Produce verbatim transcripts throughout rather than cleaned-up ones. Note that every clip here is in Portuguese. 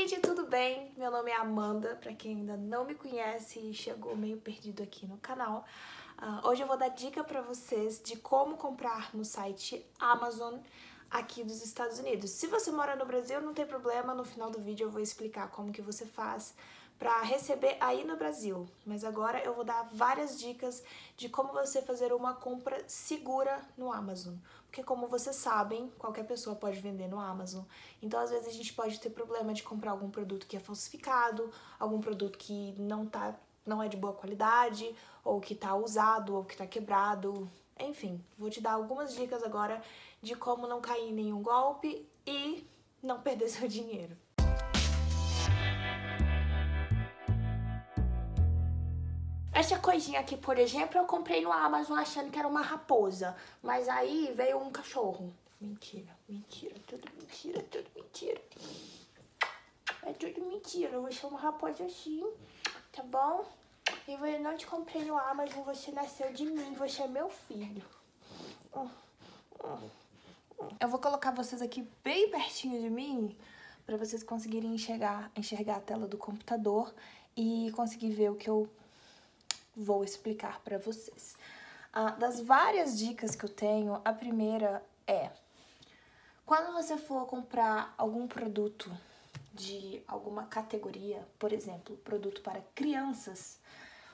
gente, tudo bem? Meu nome é Amanda, pra quem ainda não me conhece e chegou meio perdido aqui no canal. Uh, hoje eu vou dar dica pra vocês de como comprar no site Amazon aqui dos Estados Unidos. Se você mora no Brasil, não tem problema, no final do vídeo eu vou explicar como que você faz para receber aí no Brasil. Mas agora eu vou dar várias dicas de como você fazer uma compra segura no Amazon. Porque como vocês sabem, qualquer pessoa pode vender no Amazon. Então às vezes a gente pode ter problema de comprar algum produto que é falsificado, algum produto que não, tá, não é de boa qualidade, ou que tá usado, ou que tá quebrado. Enfim, vou te dar algumas dicas agora de como não cair em nenhum golpe e não perder seu dinheiro. Essa coisinha aqui, por exemplo, eu comprei no Amazon achando que era uma raposa, mas aí veio um cachorro. Mentira, mentira, tudo mentira, tudo mentira. É tudo mentira, eu vou ser uma raposa assim, tá bom? Eu não te comprei no Amazon, você nasceu de mim, você é meu filho. Eu vou colocar vocês aqui bem pertinho de mim, pra vocês conseguirem enxergar, enxergar a tela do computador e conseguir ver o que eu vou explicar para vocês. Ah, das várias dicas que eu tenho, a primeira é: quando você for comprar algum produto de alguma categoria, por exemplo, produto para crianças,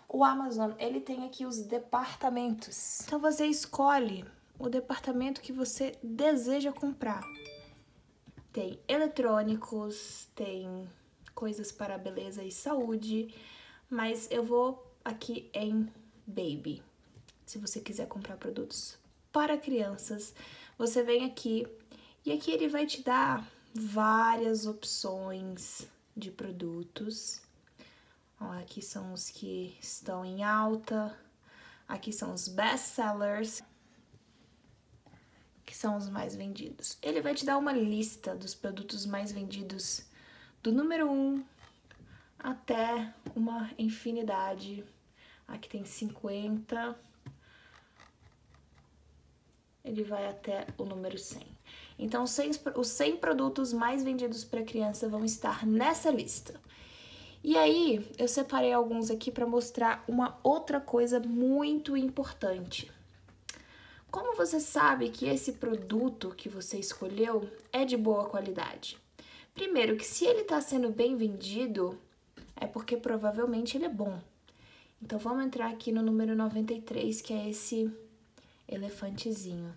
o Amazon, ele tem aqui os departamentos. Então você escolhe o departamento que você deseja comprar. Tem eletrônicos, tem coisas para beleza e saúde, mas eu vou aqui em Baby. Se você quiser comprar produtos para crianças, você vem aqui e aqui ele vai te dar várias opções de produtos. Ó, aqui são os que estão em alta, aqui são os best sellers, que são os mais vendidos. Ele vai te dar uma lista dos produtos mais vendidos do número um até uma infinidade. Aqui tem cinquenta, ele vai até o número cem. Então, os cem produtos mais vendidos para criança vão estar nessa lista. E aí, eu separei alguns aqui para mostrar uma outra coisa muito importante. Como você sabe que esse produto que você escolheu é de boa qualidade? Primeiro, que se ele está sendo bem vendido, é porque provavelmente ele é bom. Então, vamos entrar aqui no número noventa e três, que é esse elefantezinho.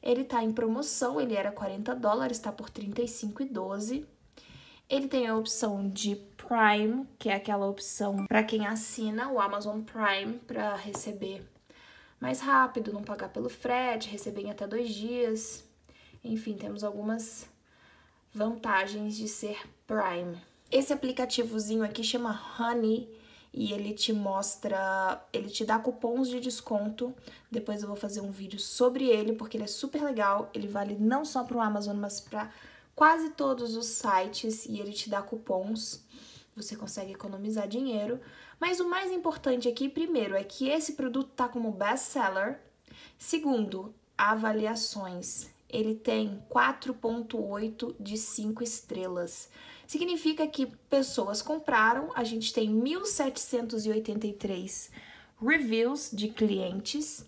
Ele tá em promoção, ele era quarenta dólares, tá por trinta e cinco e doze. Ele tem a opção de Prime, que é aquela opção para quem assina o Amazon Prime, para receber mais rápido, não pagar pelo frete, receber em até dois dias. Enfim, temos algumas vantagens de ser Prime. Esse aplicativozinho aqui chama Honey, e ele te mostra, ele te dá cupons de desconto. Depois eu vou fazer um vídeo sobre ele, porque ele é super legal. Ele vale não só para o Amazon, mas para quase todos os sites, e ele te dá cupons. Você consegue economizar dinheiro. Mas o mais importante aqui, primeiro, é que esse produto tá como best-seller. Segundo, avaliações. Ele tem quatro ponto oito de cinco estrelas. Significa que pessoas compraram, a gente tem mil setecentos e oitenta e três reviews de clientes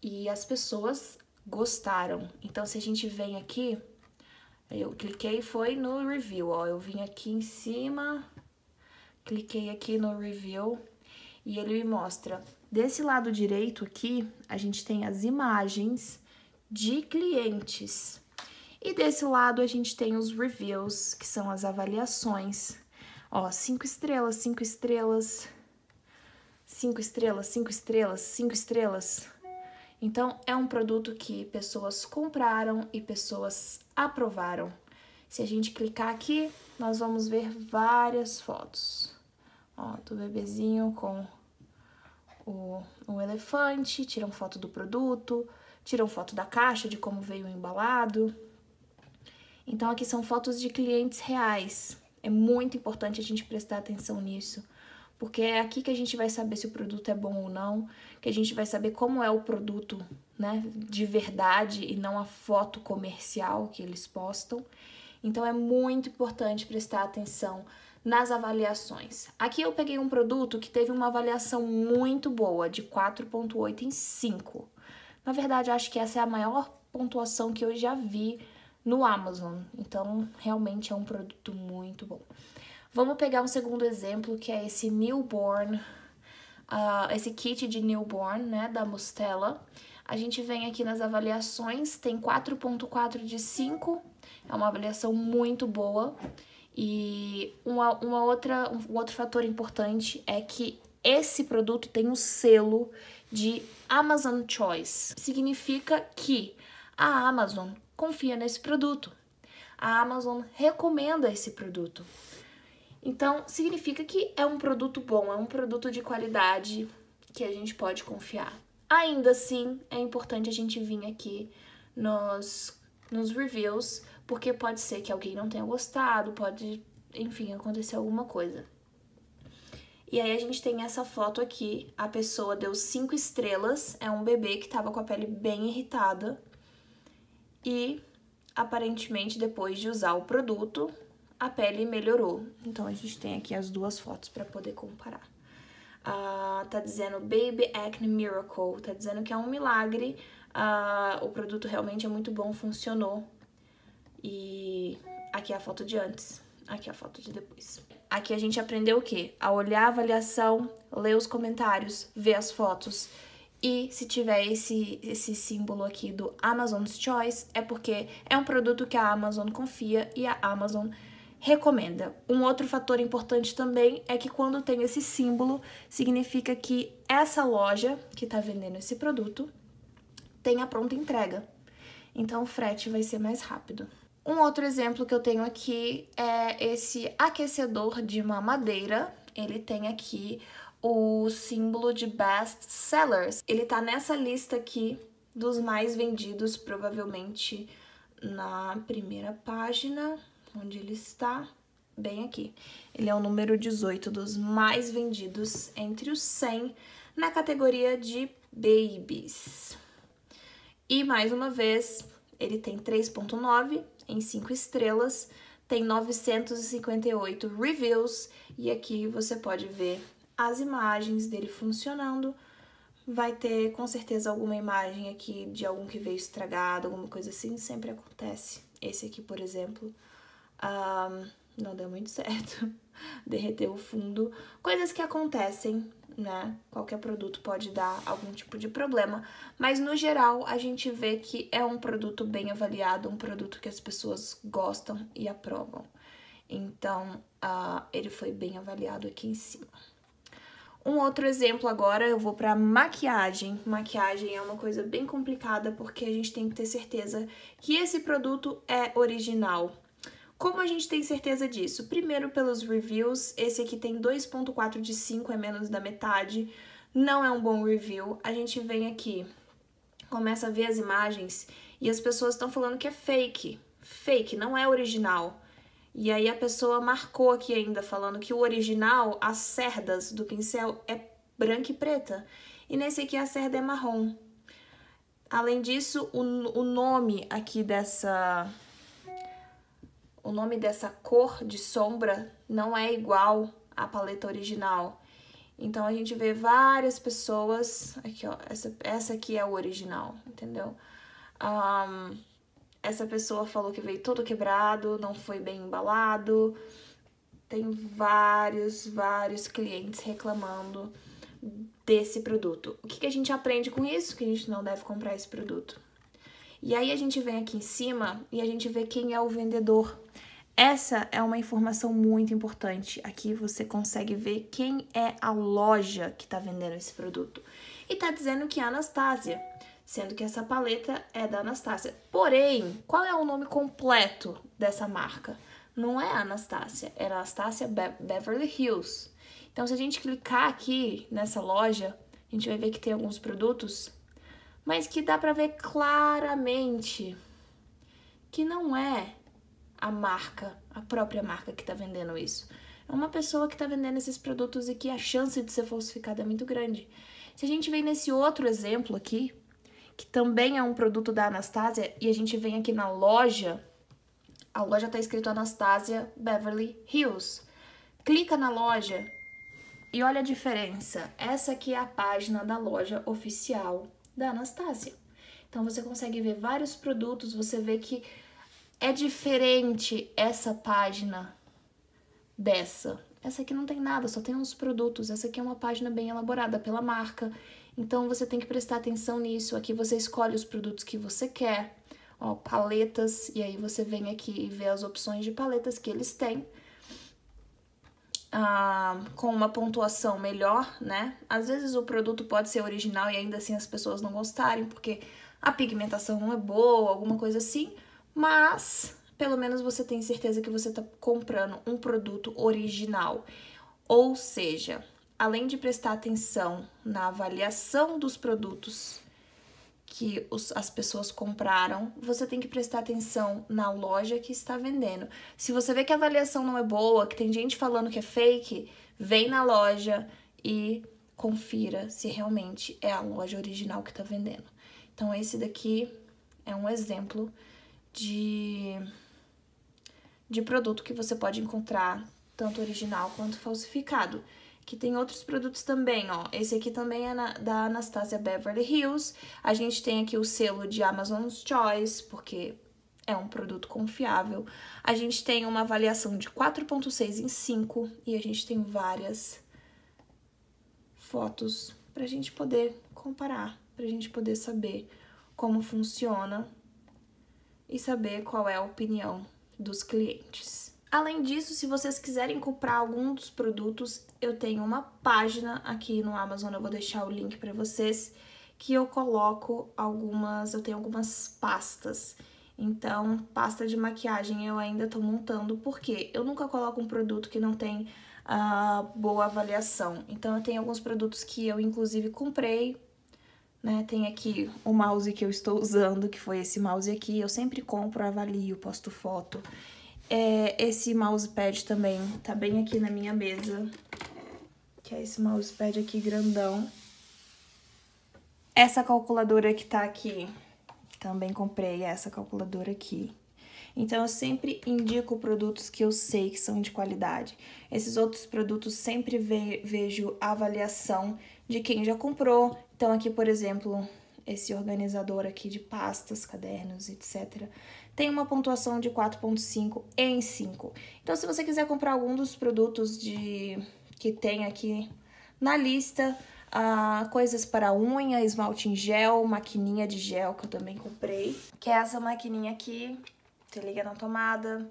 e as pessoas gostaram. Então, se a gente vem aqui, eu cliquei foi no review, ó, eu vim aqui em cima, cliquei aqui no review e ele me mostra. Desse lado direito aqui, a gente tem as imagens de clientes. E desse lado a gente tem os reviews, que são as avaliações. Ó, cinco estrelas, cinco estrelas, cinco estrelas, cinco estrelas, cinco estrelas. Então, é um produto que pessoas compraram e pessoas aprovaram. Se a gente clicar aqui, nós vamos ver várias fotos. Ó, do bebezinho com o, o elefante, tiram foto do produto, tiram foto da caixa, de como veio embalado. Então, aqui são fotos de clientes reais. É muito importante a gente prestar atenção nisso, porque é aqui que a gente vai saber se o produto é bom ou não, que a gente vai saber como é o produto, né, de verdade, e não a foto comercial que eles postam. Então é muito importante prestar atenção nas avaliações. Aqui eu peguei um produto que teve uma avaliação muito boa, de quatro ponto oito em cinco. Na verdade, acho que essa é a maior pontuação que eu já vi no Amazon. Então, realmente é um produto muito bom. Vamos pegar um segundo exemplo, que é esse Newborn, uh, esse kit de Newborn, né, da Mustela. A gente vem aqui nas avaliações, tem quatro ponto quatro de cinco, é uma avaliação muito boa. E uma, uma outra, um outro fator importante é que esse produto tem um selo de Amazon Choice. Significa que a Amazon confia nesse produto. A Amazon recomenda esse produto. Então, significa que é um produto bom, é um produto de qualidade que a gente pode confiar. Ainda assim, é importante a gente vir aqui nos, nos reviews, porque pode ser que alguém não tenha gostado, pode, enfim, acontecer alguma coisa. E aí a gente tem essa foto aqui, a pessoa deu cinco estrelas, é um bebê que tava com a pele bem irritada. E, aparentemente, depois de usar o produto, a pele melhorou. Então a gente tem aqui as duas fotos para poder comparar. Uh, tá dizendo Baby Acne Miracle, tá dizendo que é um milagre, uh, o produto realmente é muito bom, funcionou. E aqui é a foto de antes, aqui é a foto de depois. Aqui a gente aprendeu o quê? A olhar a avaliação, ler os comentários, ver as fotos. E se tiver esse, esse símbolo aqui do Amazon's Choice, é porque é um produto que a Amazon confia e a Amazon recomenda. Um outro fator importante também é que quando tem esse símbolo, significa que essa loja que está vendendo esse produto tem a pronta entrega. Então o frete vai ser mais rápido. Um outro exemplo que eu tenho aqui é esse aquecedor de mamadeira. Ele tem aqui o símbolo de Best Sellers. Ele tá nessa lista aqui dos mais vendidos, provavelmente na primeira página, onde ele está, bem aqui. Ele é o número dezoito dos mais vendidos entre os cem, na categoria de babies. E, mais uma vez, ele tem três ponto nove em cinco estrelas, tem novecentos e cinquenta e oito reviews, e aqui você pode ver as imagens dele funcionando. Vai ter, com certeza, alguma imagem aqui de algum que veio estragado, alguma coisa assim, sempre acontece. Esse aqui, por exemplo, um, não deu muito certo, derreteu o fundo, coisas que acontecem, né? Qualquer produto pode dar algum tipo de problema, mas no geral a gente vê que é um produto bem avaliado, um produto que as pessoas gostam e aprovam. Então, uh, ele foi bem avaliado aqui em cima. Um outro exemplo agora, eu vou para maquiagem. Maquiagem é uma coisa bem complicada porque a gente tem que ter certeza que esse produto é original. Como a gente tem certeza disso? Primeiro, pelos reviews. Esse aqui tem dois ponto quatro de cinco, é menos da metade. Não é um bom review. A gente vem aqui, começa a ver as imagens e as pessoas estão falando que é fake. Fake, não é original. E aí a pessoa marcou aqui ainda, falando que o original, as cerdas do pincel é branca e preta. E nesse aqui a cerda é marrom. Além disso, o, o nome aqui dessa... O nome dessa cor de sombra não é igual à paleta original. Então a gente vê várias pessoas... Aqui, ó. Essa, essa aqui é o original, entendeu? Um, essa pessoa falou que veio todo quebrado, não foi bem embalado. Tem vários, vários clientes reclamando desse produto. O que, que a gente aprende com isso? Que a gente não deve comprar esse produto. E aí a gente vem aqui em cima e a gente vê quem é o vendedor. Essa é uma informação muito importante. Aqui você consegue ver quem é a loja que está vendendo esse produto. E tá dizendo que é a Anastasia, sendo que essa paleta é da Anastasia. Porém, qual é o nome completo dessa marca? Não é Anastasia, é Anastasia Be- Beverly Hills. Então, se a gente clicar aqui nessa loja, a gente vai ver que tem alguns produtos... mas que dá pra ver claramente que não é a marca, a própria marca que tá vendendo isso. É uma pessoa que tá vendendo esses produtos e que a chance de ser falsificada é muito grande. Se a gente vem nesse outro exemplo aqui, que também é um produto da Anastasia, e a gente vem aqui na loja, A loja tá escrito Anastasia Beverly Hills. Clica na loja e olha a diferença. Essa aqui é a página da loja oficial da Anastasia. Então você consegue ver vários produtos, você vê que é diferente essa página dessa. Essa aqui não tem nada, só tem uns produtos. Essa aqui é uma página bem elaborada pela marca. Então você tem que prestar atenção nisso. Aqui você escolhe os produtos que você quer. Ó, paletas, e aí você vem aqui e vê as opções de paletas que eles têm, ah, com uma pontuação melhor, né? Às vezes o produto pode ser original e ainda assim as pessoas não gostarem, porque a pigmentação não é boa, alguma coisa assim, mas pelo menos você tem certeza que você tá comprando um produto original. Ou seja, além de prestar atenção na avaliação dos produtos que os, as pessoas compraram, você tem que prestar atenção na loja que está vendendo. Se você vê que a avaliação não é boa, que tem gente falando que é fake, vem na loja e confira se realmente é a loja original que está vendendo. Então, esse daqui é um exemplo de, de produto que você pode encontrar, tanto original quanto falsificado. Que tem outros produtos também, ó. Esse aqui também é na, da Anastasia Beverly Hills. A gente tem aqui o selo de Amazon's Choice, porque é um produto confiável. A gente tem uma avaliação de quatro ponto seis em cinco. E a gente tem várias fotos pra gente poder comparar. Pra gente poder saber como funciona e saber qual é a opinião dos clientes. Além disso, se vocês quiserem comprar algum dos produtos, eu tenho uma página aqui no Amazon, eu vou deixar o link para vocês, que eu coloco algumas, eu tenho algumas pastas. Então, pasta de maquiagem eu ainda tô montando, porque eu nunca coloco um produto que não tem uh, boa avaliação. Então, eu tenho alguns produtos que eu, inclusive, comprei, né? Tem aqui o mouse que eu estou usando, que foi esse mouse aqui. Eu sempre compro, avalio, posto foto. É, esse mousepad também tá bem aqui na minha mesa, que é esse mousepad aqui grandão. Essa calculadora que tá aqui, também comprei essa calculadora aqui. Então, eu sempre indico produtos que eu sei que são de qualidade. Esses outros produtos sempre ve- vejo a avaliação de quem já comprou. Então, aqui, por exemplo, esse organizador aqui de pastas, cadernos, etcétera, tem uma pontuação de quatro ponto cinco em cinco. Então, se você quiser comprar algum dos produtos de que tem aqui na lista, uh, coisas para unha, esmalte em gel, maquininha de gel, que eu também comprei, que é essa maquininha aqui, você liga na tomada,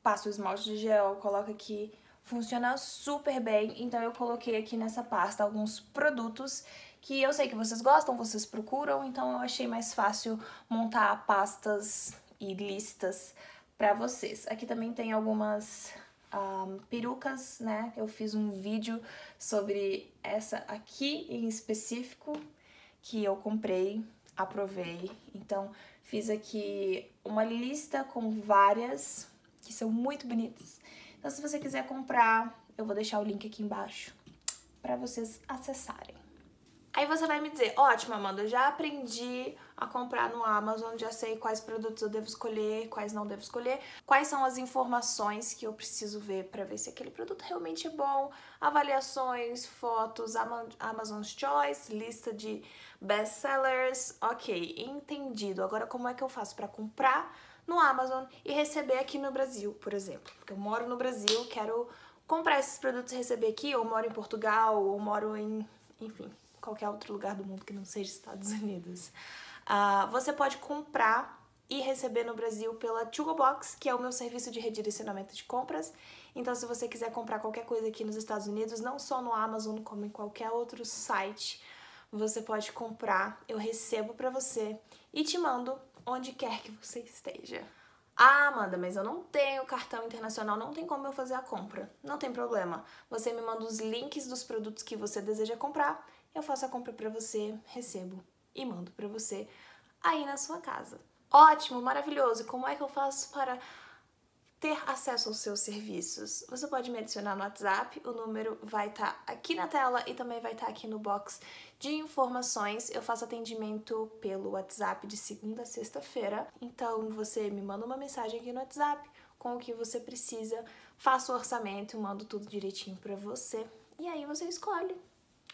passa o esmalte de gel, coloca aqui, funciona super bem. Então, eu coloquei aqui nessa pasta alguns produtos que eu sei que vocês gostam, vocês procuram, então eu achei mais fácil montar pastas e listas pra vocês. Aqui também tem algumas um, perucas, né? Eu fiz um vídeo sobre essa aqui em específico, que eu comprei, aprovei. Então, fiz aqui uma lista com várias, que são muito bonitas. Então, se você quiser comprar, eu vou deixar o link aqui embaixo pra vocês acessarem. Aí você vai me dizer, ótimo, Amanda, eu já aprendi a comprar no Amazon, já sei quais produtos eu devo escolher, quais não devo escolher, quais são as informações que eu preciso ver para ver se aquele produto realmente é bom, avaliações, fotos, Amazon's Choice, lista de best sellers, ok, entendido. Agora, como é que eu faço para comprar no Amazon e receber aqui no Brasil, por exemplo? Porque eu moro no Brasil, quero comprar esses produtos e receber aqui, ou moro em Portugal, ou moro em, enfim, qualquer outro lugar do mundo que não seja Estados Unidos. Uh, você pode comprar e receber no Brasil pela Tugobox, que é o meu serviço de redirecionamento de compras. Então, se você quiser comprar qualquer coisa aqui nos Estados Unidos, não só no Amazon, como em qualquer outro site, você pode comprar, eu recebo pra você e te mando onde quer que você esteja. Ah, Amanda, mas eu não tenho cartão internacional, não tem como eu fazer a compra. Não tem problema. Você me manda os links dos produtos que você deseja comprar, eu faço a compra pra você, recebo e mando pra você aí na sua casa. Ótimo, maravilhoso! Como é que eu faço para ter acesso aos seus serviços. Você pode me adicionar no WhatsApp, o número vai estar aqui na tela e também vai estar aqui no box de informações. Eu faço atendimento pelo WhatsApp de segunda a sexta-feira, então você me manda uma mensagem aqui no WhatsApp com o que você precisa, faço o orçamento, mando tudo direitinho para você e aí você escolhe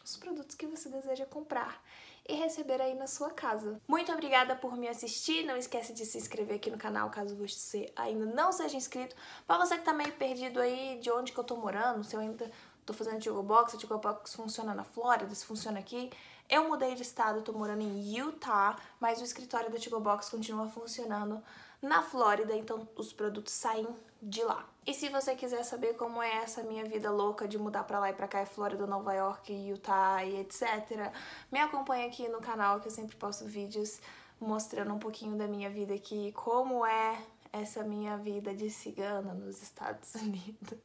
os produtos que você deseja comprar e receber aí na sua casa. Muito obrigada por me assistir, não esquece de se inscrever aqui no canal caso você ainda não seja inscrito. Para você que tá meio perdido aí de onde que eu tô morando, se eu ainda tô fazendo Tugobox, a Tugobox funciona na Flórida, se funciona aqui. Eu mudei de estado, tô morando em Utah, mas o escritório da Tugobox continua funcionando na Flórida, então os produtos saem de lá. E se você quiser saber como é essa minha vida louca de mudar pra lá e pra cá, é Flórida, Nova York, Utah e etcétera, me acompanha aqui no canal que eu sempre posto vídeos mostrando um pouquinho da minha vida aqui, como é essa minha vida de cigana nos Estados Unidos.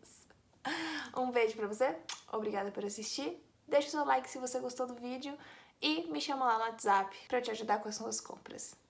Um beijo pra você, obrigada por assistir, deixa o seu like se você gostou do vídeo e me chama lá no WhatsApp pra eu te ajudar com as suas compras.